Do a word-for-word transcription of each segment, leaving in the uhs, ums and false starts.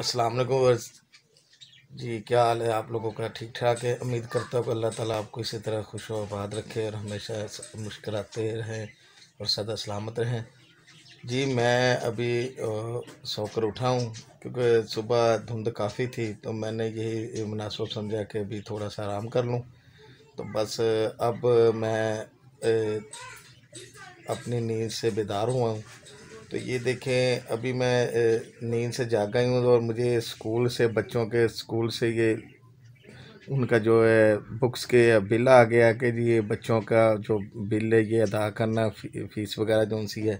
अस्सलाम वालेकुम वर्स जी, क्या हाल है आप लोगों का? ठीक ठाक है। उम्मीद करता हूँ कि अल्लाह ताला आपको इसी तरह खुश व आबाद रखे और हमेशा मुस्कुराते रहें और सदा सलामत रहें। जी मैं अभी सोकर उठा हूँ क्योंकि सुबह धुंध काफ़ी थी, तो मैंने यही मुनासिब समझा कि अभी थोड़ा सा आराम कर लूँ। तो बस अब मैं ए, अपनी नींद से बेदार हुआ हूँ। तो ये देखें, अभी मैं नींद से जागा ही हूँ और मुझे स्कूल से, बच्चों के स्कूल से ये उनका जो है बुक्स के बिल आ गया कि जी ये बच्चों का जो बिल है ये अदा करना, फ़ीस वगैरह जो उनसी है।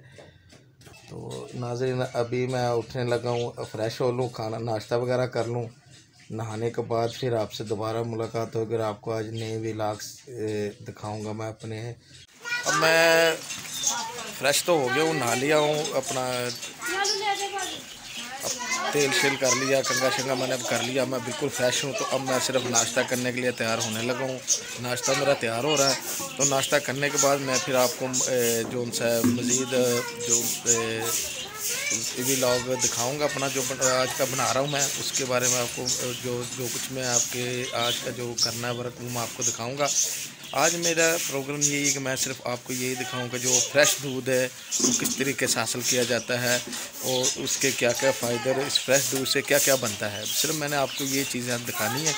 तो नाज़रीन अभी मैं उठने लगा हूँ, फ़्रेश हो लूँ, खाना नाश्ता वगैरह कर लूँ। नहाने के बाद फिर आपसे दोबारा मुलाकात होगी और आपको आज नए व्लॉग्स दिखाऊँगा मैं अपने। अब मैं फ्रेश तो हो गया हूँ, नहा लिया हूँ, अपना अब तेल शेल कर लिया, कंगा शंगा मैंने अब कर लिया, मैं बिल्कुल फ्रेश हूँ। तो अब मैं सिर्फ नाश्ता करने के लिए तैयार होने लगा हूँ। नाश्ता मेरा तैयार हो रहा है, तो नाश्ता करने के बाद मैं फिर आपको जो उनसे मज़ीद जो व्लॉग दिखाऊँगा अपना, जो आज का बना रहा हूँ मैं, उसके बारे में आपको जो जो कुछ मैं आपके आज का जो करना है वर्क वो मैं आपको दिखाऊँगा। आज मेरा प्रोग्राम यही है कि मैं सिर्फ आपको यही दिखाऊंगा जो फ्रेश दूध है वो किस तरीके से हासिल किया जाता है और उसके क्या क्या फ़ायदे हैं, इस फ्रेश दूध से क्या क्या बनता है, सिर्फ मैंने आपको ये चीज़ें दिखानी है।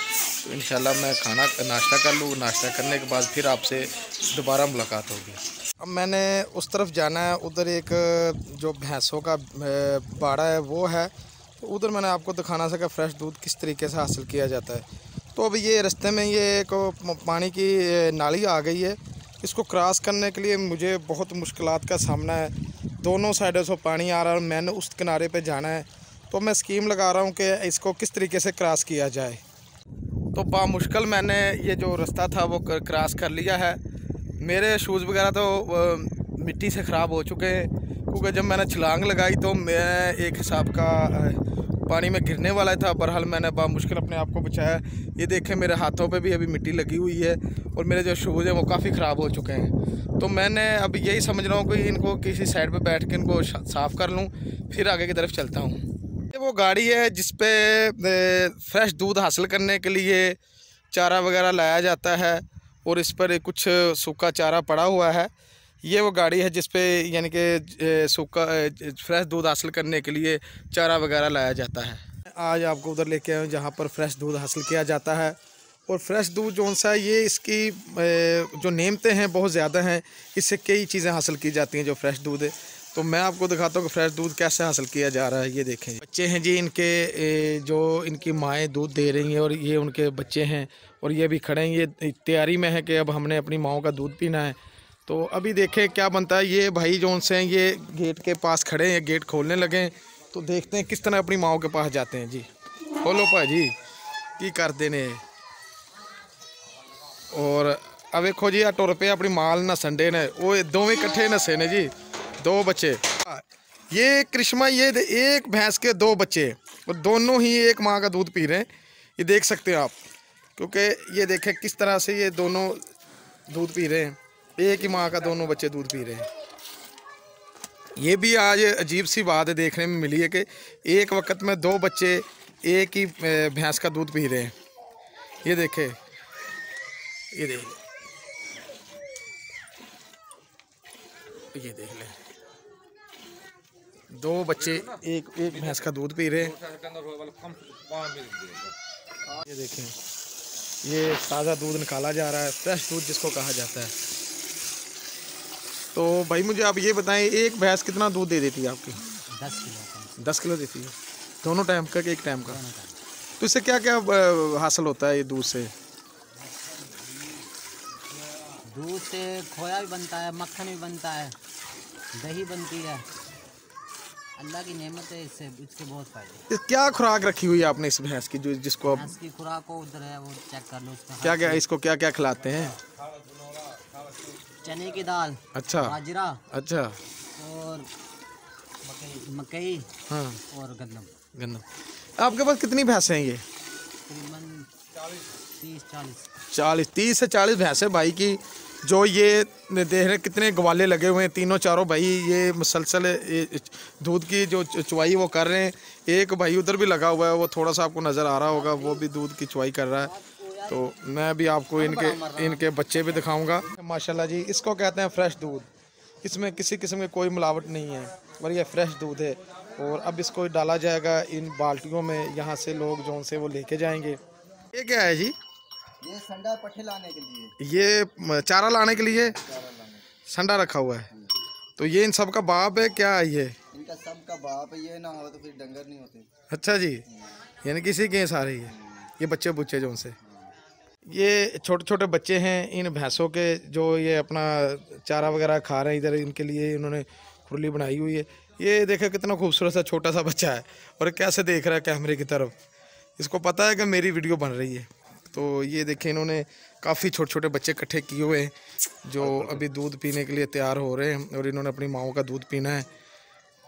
तो इंशाल्लाह मैं खाना नाश्ता कर लूँ, नाश्ता करने के बाद फिर आपसे दोबारा मुलाकात होगी। अब मैंने उस तरफ जाना है, उधर एक जो भैंसों का बाड़ा है वो है, तो उधर मैंने आपको दिखाना था कि फ़्रेश दूध किस तरीके से हासिल किया जाता है। तो अब ये रास्ते में ये एक पानी की नाली आ गई है, इसको क्रॉस करने के लिए मुझे बहुत मुश्किलात का सामना है। दोनों साइडों से पानी आ रहा है और मैंने उस किनारे पे जाना है। तो मैं स्कीम लगा रहा हूँ कि इसको किस तरीके से क्रॉस किया जाए। तो बामुश्किल मैंने ये जो रास्ता था वो क्रॉस कर लिया है। मेरे शूज़ वगैरह तो मिट्टी से ख़राब हो चुके हैं क्योंकि जब मैंने छलांग लगाई तो मैं एक हिसाब का पानी में गिरने वाला था। बहरहाल मैंने बामुश्किल अपने आप को बचाया। ये देखें मेरे हाथों पे भी अभी मिट्टी लगी हुई है और मेरे जो शूज़ हैं वो काफ़ी ख़राब हो चुके हैं। तो मैंने अब यही समझ रहा हूँ कि इनको किसी साइड पे बैठ के इनको साफ़ कर लूँ, फिर आगे की तरफ चलता हूँ। ये वो गाड़ी है जिस पे फ्रेश दूध हासिल करने के लिए चारा वगैरह लाया जाता है और इस पर कुछ सूखा चारा पड़ा हुआ है। ये वो गाड़ी है जिस पे यानी कि सूखा फ्रेश दूध हासिल करने के लिए चारा वगैरह लाया जाता है। आज आपको उधर लेके आए जहाँ पर फ्रेश दूध हासिल किया जाता है। और फ्रेश दूध जो सा ये इसकी जो नेमतें हैं बहुत ज़्यादा हैं, इससे कई चीज़ें हासिल की जाती हैं जो फ्रेश दूध है। तो मैं आपको दिखाता हूँ कि फ्रेश दूध कैसे हासिल किया जा रहा है। ये देखें बच्चे हैं जी, इनके जो इनकी माएँ दूध दे रही हैं और ये उनके बच्चे हैं और ये भी खड़े हैं। ये तैयारी में है कि अब हमने अपनी माओं का दूध पीना है। तो अभी देखें क्या बनता है। ये भाई जो उनसे हैं ये गेट के पास खड़े हैं, गेट खोलने लगे हैं। तो देखते हैं किस तरह अपनी माओ के पास जाते हैं। जी खोलो भाजी की करते ने और अब देखो जी आ टुर पे अपनी माल ना संडे ने वो दोवें इकट्ठे नसे ने जी, दो बच्चे। ये करिश्मा, ये एक भैंस के दो बच्चे और दोनों ही एक माँ का दूध पी रहे हैं। ये देख सकते हैं आप, क्योंकि ये देखें किस तरह से ये दोनों दूध पी रहे हैं, एक ही माँ का दोनों बच्चे दूध पी रहे हैं। ये भी आज अजीब सी बात देखने में मिली है कि एक वक्त में दो बच्चे एक ही भैंस का दूध पी रहे हैं। ये देखे, ये देख ले, ये देख ले, दो बच्चे एक एक भैंस का दूध पी रहे हैं। ये देखें ये ताज़ा दूध निकाला जा रहा है, फ्रेश दूध जिसको कहा जाता है। तो भाई मुझे आप ये बताएं, एक भैंस कितना दूध दे देती है आपकी? दस किलो दस किलो देती है, दोनों टाइम का कि एक टाइम का? तो इससे क्या क्या हासिल होता है ये दूध से? दूध से खोया भी बनता है, मक्खन भी बनता है, दही बनती है। अल्लाह की नेमत है, इससे इसके बहुत फायदे। क्या खुराक रखी हुई है आपने इस भैंस की? जो जिसको आप इसकी खुराक को उधर है वो चेक कर लो, क्या क्या इसको क्या क्या खिलाते हैं? चने की दाल, अच्छा, बाजरा, अच्छा, और मकई, हाँ, और गंदम गंदम आपके पास कितनी भैंसें हैं? ये तकरीबन चालीस तीस चालीस चालीस तीस से चालीस भैंसें भाई की जो ये देख रहे कितने ग्वाले लगे हुए हैं तीनों चारों भाई, ये मुसलसल दूध की जो चुवाई वो कर रहे हैं। एक भाई उधर भी लगा हुआ है, वो थोड़ा सा आपको नज़र आ रहा होगा, वो भी दूध की चुवाई कर रहा है। तो मैं भी आपको इनके इनके बच्चे भी दिखाऊंगा। माशाल्लाह जी, इसको कहते हैं फ्रेश दूध, इसमें किसी किस्म की कोई मिलावट नहीं है और यह फ्रेश दूध है। और अब इसको डाला जाएगा इन बाल्टियों में, यहाँ से लोग जो उनसे वो लेके जाएंगे। ये क्या है जी? ये संडा पट्ठे लाने के लिए, ये चारा लाने के लिए संडा रखा हुआ है। तो ये इन सब का बाप है क्या? ये इनका सब का बाप है, ये ना हो तो फिर डंगर नहीं होते। अच्छा जी, यानी किसी के सारे ये ये बच्चे बुच्चे जो उनसे, ये छोटे छोटे बच्चे हैं इन भैंसों के, जो ये अपना चारा वगैरह खा रहे हैं। इधर इनके लिए इन्होंने खुरली बनाई हुई है। ये देखो कितना खूबसूरत सा छोटा सा बच्चा है और कैसे देख रहा है कैमरे की तरफ, इसको पता है कि मेरी वीडियो बन रही है। तो ये देखें, इन्होंने काफ़ी छोटे छोटे बच्चे इकट्ठे किए हुए हैं जो अभी दूध पीने के लिए तैयार हो रहे हैं और इन्होंने अपनी माँओं का दूध पीना है।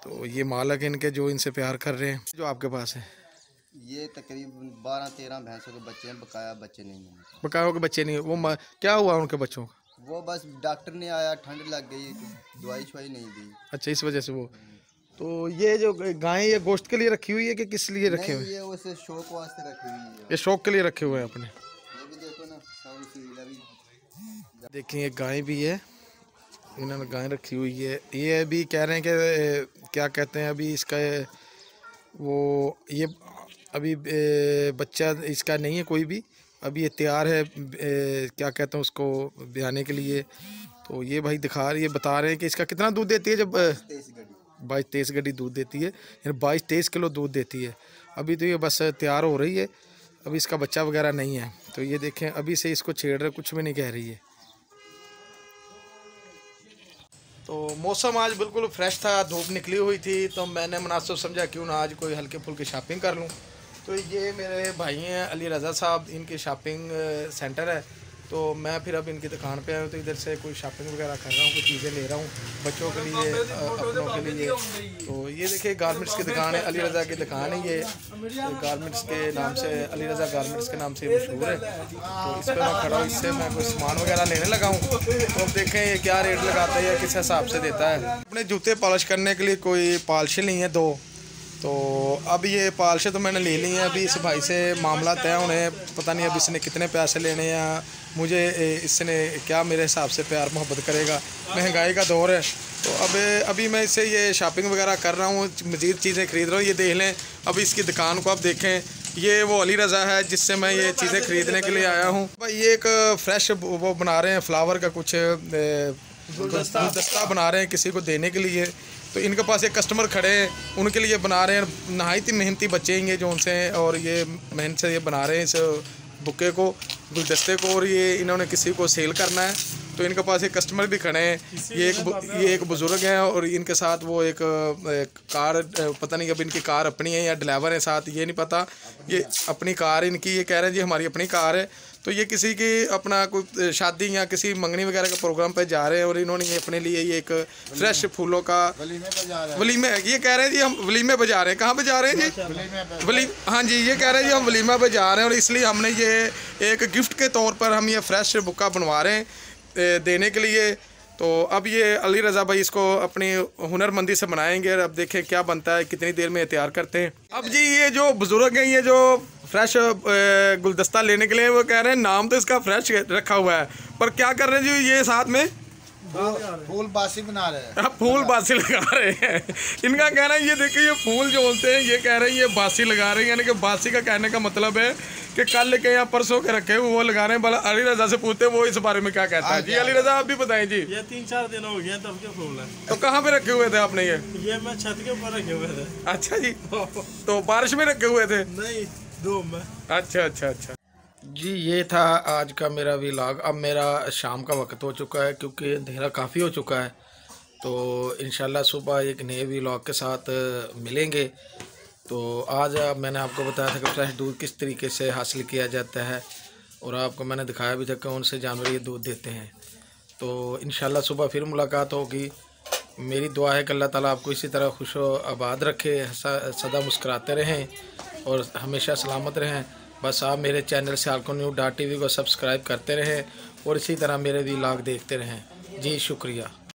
तो ये मालक इनके जो इनसे प्यार कर रहे हैं। जो आपके पास है ये तकरीबन बारह तेरह भैंसों के बच्चे हैं, बकाया बच्चे नहीं हैं। बकाया के बच्चे नहीं, वो क्या हुआ उनके बच्चों का? वो बस डॉक्टर ने आया, ठंड लग गई, दवाई शवाई नहीं दी। अच्छा, इस वजह से वो। तो ये जो गाय ये गोश्त के लिए रखी हुई है कि किस लिए रखे हुए? ये उसे शौक वास्ते रखी हुई है, ये शौक के लिए रखे हुए हैं अपने। ये भी देखो ना, सारी देखिए गाय भी है, इन्होंने गाय रखी हुई है। ये भी कह रहे हैं कि क्या कहते हैं अभी इसका वो, ये अभी बच्चा इसका नहीं है कोई भी, अभी ये तैयार है क्या कहते हैं उसको ब्याने के लिए। तो ये भाई दिखा रही है, बता रहे हैं कि इसका कितना दूध देती है। जब बाईस तेईस गड्डी दूध देती है, यानी बाईस तेईस किलो दूध देती है। अभी तो ये बस तैयार हो रही है, अभी इसका बच्चा वगैरह नहीं है। तो ये देखें, अभी से इसको छेड़ रहे, कुछ भी नहीं कह रही है। तो मौसम आज बिल्कुल फ्रेश था, धूप निकली हुई थी, तो मैंने मुनासिब समझा क्यों ना आज कोई हल्के फुल्के शॉपिंग कर लूँ। तो ये मेरे भाई हैं अली रज़ा साहब, इनकी शॉपिंग सेंटर है। तो मैं फिर अब इनकी दुकान पे आया हूँ, तो इधर से कोई शॉपिंग वगैरह कर रहा हूँ, कुछ चीज़ें ले रहा हूँ बच्चों के लिए, अपनों के लिए। तो ये देखिए गारमेंट्स की दुकान है, अली रज़ा की दुकान है। ये गारमेंट्स के नाम से, अली रज़ा गारमेंट्स के नाम से मशहूर है। तो इस पर मैं खड़ा हूँ, इससे मैं कोई सामान वगैरह लेने लगा हूँ। तो अब देखें ये क्या रेट लगाता है या किस हिसाब से देता है। अपने जूते पॉलिश करने के लिए कोई पॉलिशें नहीं है दो, तो अब ये पालशें तो मैंने ले ली हैं। अभी इस भाई से मामला तय होने, पता नहीं अब इसने कितने पैसे लेने या मुझे इसने क्या मेरे हिसाब से प्यार मोहब्बत करेगा। महंगाई का दौर है। तो अब अभी मैं इससे ये शॉपिंग वगैरह कर रहा हूँ, मज़ीद चीज़ें ख़रीद रहा हूँ। ये देख लें, अब इसकी दुकान को आप देखें। ये वो अली रज़ा है जिससे मैं ये चीज़ें ख़रीदने के लिए आया हूँ। भाई ये एक फ़्रेश वो बना रहे हैं, फ्लावर का कुछ गुलदस्ता बना रहे हैं किसी को देने के लिए। तो इनके पास एक कस्टमर खड़े हैं, उनके लिए बना रहे हैं। नहायत ही मेहनती बच्चे हैं जो उनसे, और ये मेहनत से ये बना रहे हैं इस बुके को, गुलदस्ते को, और ये इन्होंने किसी को सेल करना है। तो इनके पास एक कस्टमर भी खड़े हैं। ये एक ये एक बुज़ुर्ग हैं और इनके साथ वो एक, एक कार, पता नहीं अब इनकी कार अपनी है या ड्राइवर है साथ, ये नहीं पता। ये अपनी कार इनकी, ये कह रहे हैं जी हमारी अपनी कार है। तो ये किसी की अपना कोई शादी या किसी मंगनी वगैरह के प्रोग्राम पे जा रहे हैं और इन्होंने ये अपने लिए ये एक फ्रेश फूलों का वलीमे, ये कह रहे हैं जी हम वलीमे पे जा रहे हैं। कहाँ पे जा रहे हैं जी? वली, हाँ जी, ये कह रहे हैं जी हम वलीमा पे जा रहे हैं और इसलिए हमने ये एक गिफ्ट के तौर पर हम ये फ्रेश बुक्का बनवा रहे हैं देने के लिए। तो अब ये अली रज़ा भाई इसको अपनी हुनरमंदी से बनाएंगे और अब देखें क्या बनता है, कितनी देर में तैयार करते हैं। अब जी ये जो बुज़ुर्ग हैं, ये जो फ्रेश गुलदस्ता लेने के लिए, वो कह रहे हैं नाम तो इसका फ्रेश रखा हुआ है, पर क्या कर रहे हैं जी ये साथ में फूल बासी बना रहे हैं, फूल बासी लगा रहे हैं। इनका कहना है ये देखिए ये फूल जो होते हैं, ये कह रहे हैं ये बासी लगा रहे हैं, यानी कि बासी का कहने का मतलब है कि कल के या परसों के रखे हुए वो लगा रहे हैं। भला अली रज़ा से पूछते हैं वो इस बारे में क्या कहता है। जी अली रज़ा आप भी बताएं जी। ये तीन चार दिन हो गया तब के फूल है। तो कहाँ पे रखे हुए थे आपने ये? ये मैं छत के ऊपर रखे हुए थे। अच्छा जी, तो बारिश में रखे हुए थे? नहीं, धूप में। अच्छा अच्छा अच्छा जी, ये था आज का मेरा व्लॉग। अब मेरा शाम का वक्त हो चुका है क्योंकि अंधेरा काफ़ी हो चुका है। तो इंशाल्लाह सुबह एक नए व्लॉग के साथ मिलेंगे। तो आज मैंने आपको बताया था कि फ्रेश दूध किस तरीके से हासिल किया जाता है और आपको मैंने दिखाया भी था कि उनसे जानवर ये दूध देते हैं। तो इंशाल्लाह सुबह फिर मुलाकात होगी। मेरी दुआ है कि अल्लाह ताला आपको इसी तरह खुश आबाद रखे, सदा मुस्कुराते रहें और हमेशा सलामत रहें। बस आप मेरे channel Sialkot news dot T V को सब्सक्राइब करते रहें और इसी तरह मेरे भी व्लॉग देखते रहें। जी शुक्रिया।